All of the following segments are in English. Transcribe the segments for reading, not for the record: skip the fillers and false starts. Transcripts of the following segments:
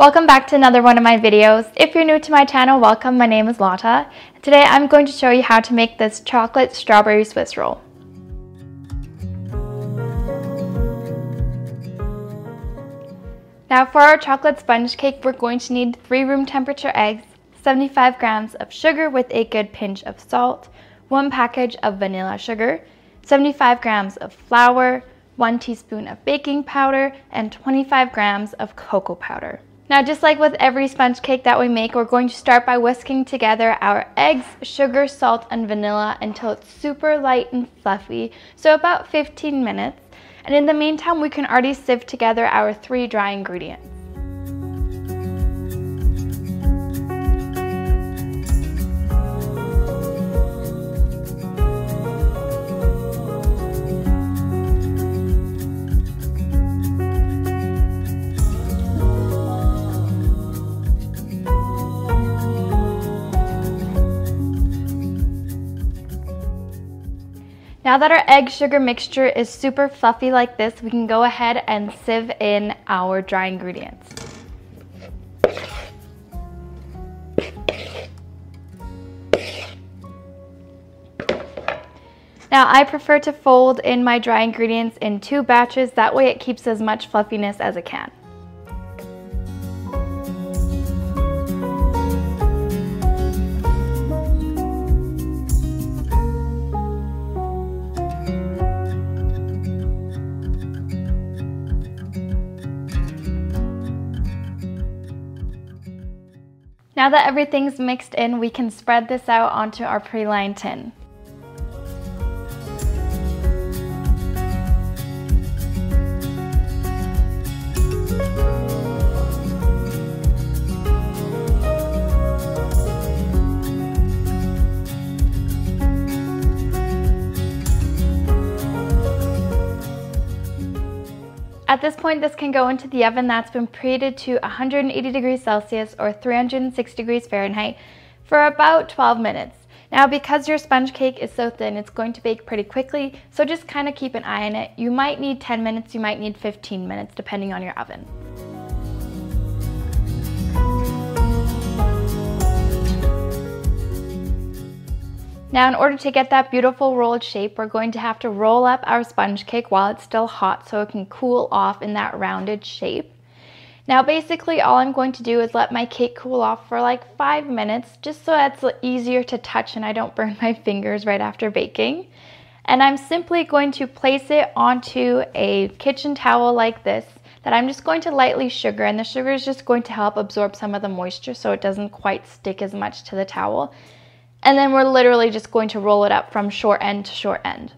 Welcome back to another one of my videos. If you're new to my channel, welcome. My name is Lotta. Today I'm going to show you how to make this chocolate strawberry Swiss roll. Now for our chocolate sponge cake, we're going to need 3 room temperature eggs, 75 grams of sugar with a good pinch of salt, 1 package of vanilla sugar, 75 grams of flour, 1 teaspoon of baking powder, and 25 grams of cocoa powder. Now just like with every sponge cake that we make, we're going to start by whisking together our eggs, sugar, salt, and vanilla until it's super light and fluffy, so about 15 minutes. And in the meantime, we can already sieve together our 3 dry ingredients. Now that our egg sugar mixture is super fluffy like this, we can go ahead and sieve in our dry ingredients. Now I prefer to fold in my dry ingredients in 2 batches, that way it keeps as much fluffiness as it can. Now that everything's mixed in, we can spread this out onto our pre-lined tin. At this point, this can go into the oven that's been preheated to 180 degrees Celsius or 306 degrees Fahrenheit for about 12 minutes. Now, because your sponge cake is so thin, it's going to bake pretty quickly, so just kind of keep an eye on it. You might need 10 minutes, you might need 15 minutes, depending on your oven. Now in order to get that beautiful rolled shape, we're going to have to roll up our sponge cake while it's still hot so it can cool off in that rounded shape. Now basically all I'm going to do is let my cake cool off for like 5 minutes just so it's easier to touch and I don't burn my fingers right after baking. And I'm simply going to place it onto a kitchen towel like this that I'm just going to lightly sugar, and the sugar is just going to help absorb some of the moisture so it doesn't quite stick as much to the towel. And then we're literally just going to roll it up from short end to short end.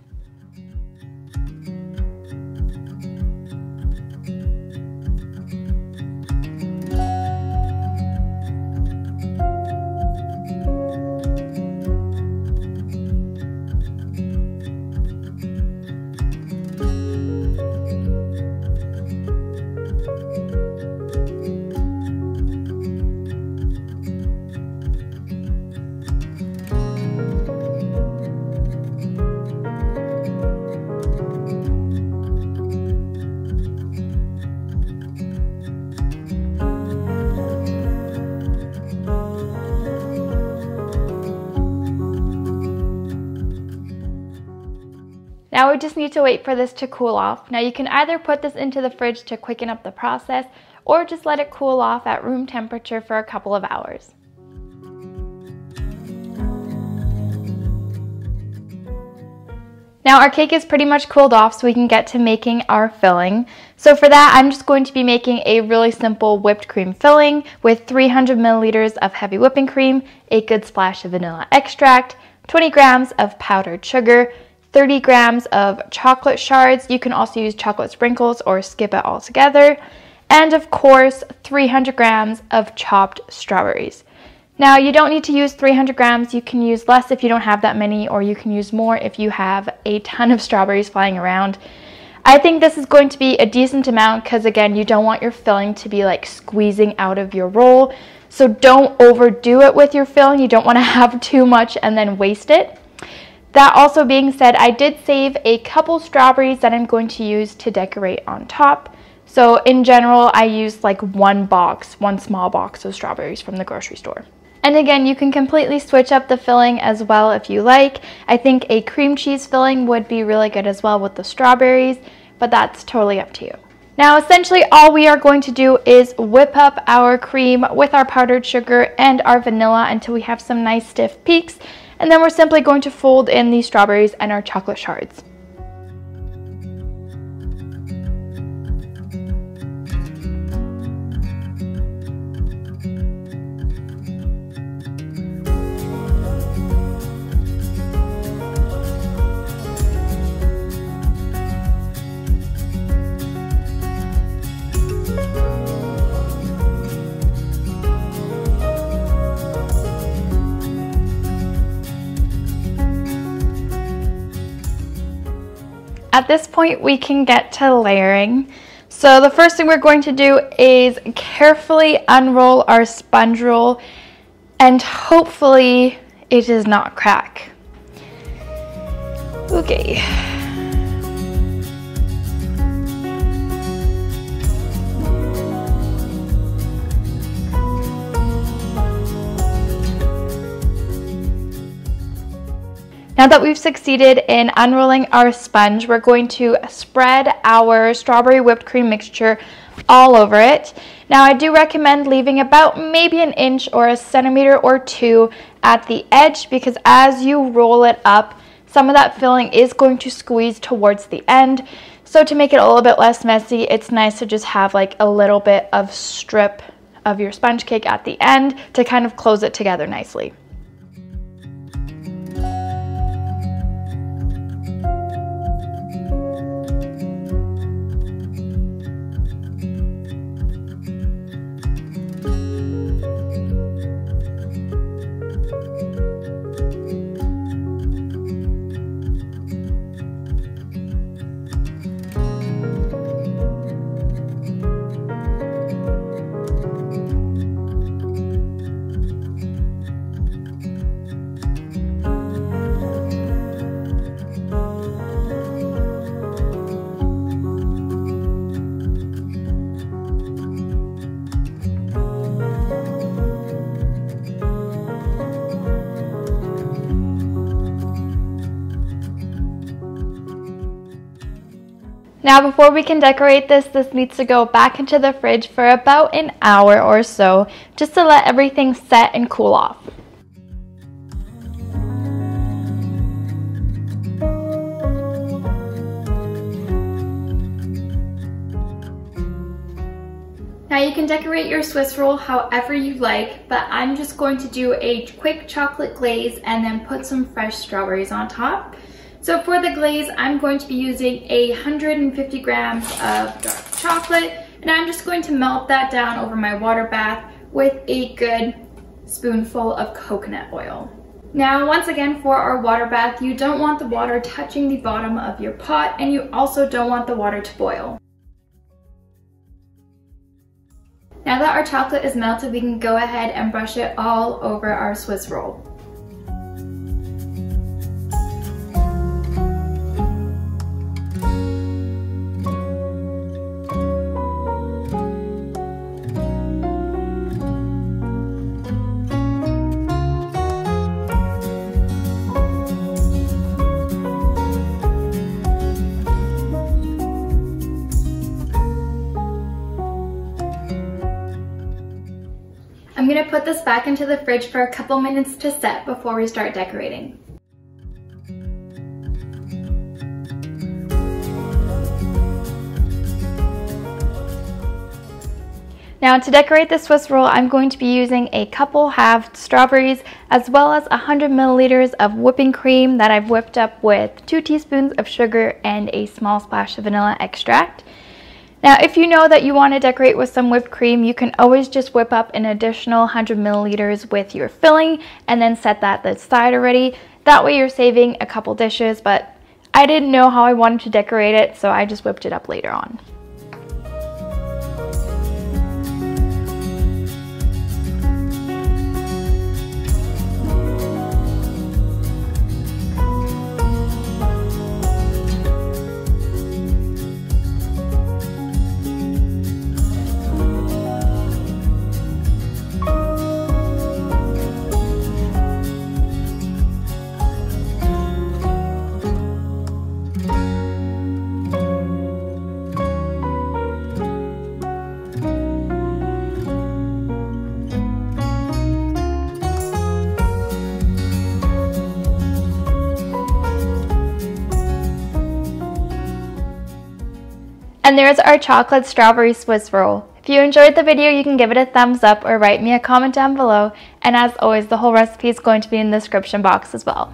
Now we just need to wait for this to cool off. Now you can either put this into the fridge to quicken up the process or just let it cool off at room temperature for a couple of hours. Now our cake is pretty much cooled off so we can get to making our filling. So for that, I'm just going to be making a really simple whipped cream filling with 300 milliliters of heavy whipping cream, a good splash of vanilla extract, 20 grams of powdered sugar, 30 grams of chocolate shards. You can also use chocolate sprinkles or skip it altogether. And of course, 300 grams of chopped strawberries. Now you don't need to use 300 grams. You can use less if you don't have that many, or you can use more if you have a ton of strawberries flying around. I think this is going to be a decent amount because again, you don't want your filling to be like squeezing out of your roll. So don't overdo it with your filling. You don't want to have too much and then waste it. That also being said, I did save a couple strawberries that I'm going to use to decorate on top. So in general, I used like one small box of strawberries from the grocery store. And again, you can completely switch up the filling as well if you like. I think a cream cheese filling would be really good as well with the strawberries, but that's totally up to you. Now, essentially all we are going to do is whip up our cream with our powdered sugar and our vanilla until we have some nice stiff peaks. And then we're simply going to fold in the strawberries and our chocolate shards. At this point, we can get to layering. So the first thing we're going to do is carefully unroll our sponge roll, and hopefully it does not crack. Okay. Now that we've succeeded in unrolling our sponge, we're going to spread our strawberry whipped cream mixture all over it. Now I do recommend leaving about maybe an inch or a centimeter or two at the edge, because as you roll it up, some of that filling is going to squeeze towards the end. So to make it a little bit less messy, it's nice to just have like a little bit of strip of your sponge cake at the end to kind of close it together nicely. Now before we can decorate this needs to go back into the fridge for about an hour or so, just to let everything set and cool off. Now you can decorate your Swiss roll however you like, but I'm just going to do a quick chocolate glaze and then put some fresh strawberries on top. So for the glaze, I'm going to be using 150 grams of dark chocolate, and I'm just going to melt that down over my water bath with a good spoonful of coconut oil. Now, once again, for our water bath, you don't want the water touching the bottom of your pot, and you also don't want the water to boil. Now that our chocolate is melted, we can go ahead and brush it all over our Swiss roll. I'm going to put this back into the fridge for a couple minutes to set before we start decorating. Now to decorate the Swiss roll, I'm going to be using a couple halved strawberries as well as 100 milliliters of whipping cream that I've whipped up with 2 teaspoons of sugar and a small splash of vanilla extract. Now, if you know that you want to decorate with some whipped cream, you can always just whip up an additional 100 milliliters with your filling and then set that aside already. That way you're saving a couple dishes, but I didn't know how I wanted to decorate it, so I just whipped it up later on. And there's our chocolate strawberry Swiss roll. If you enjoyed the video, you can give it a thumbs up or write me a comment down below. And as always, the whole recipe is going to be in the description box as well.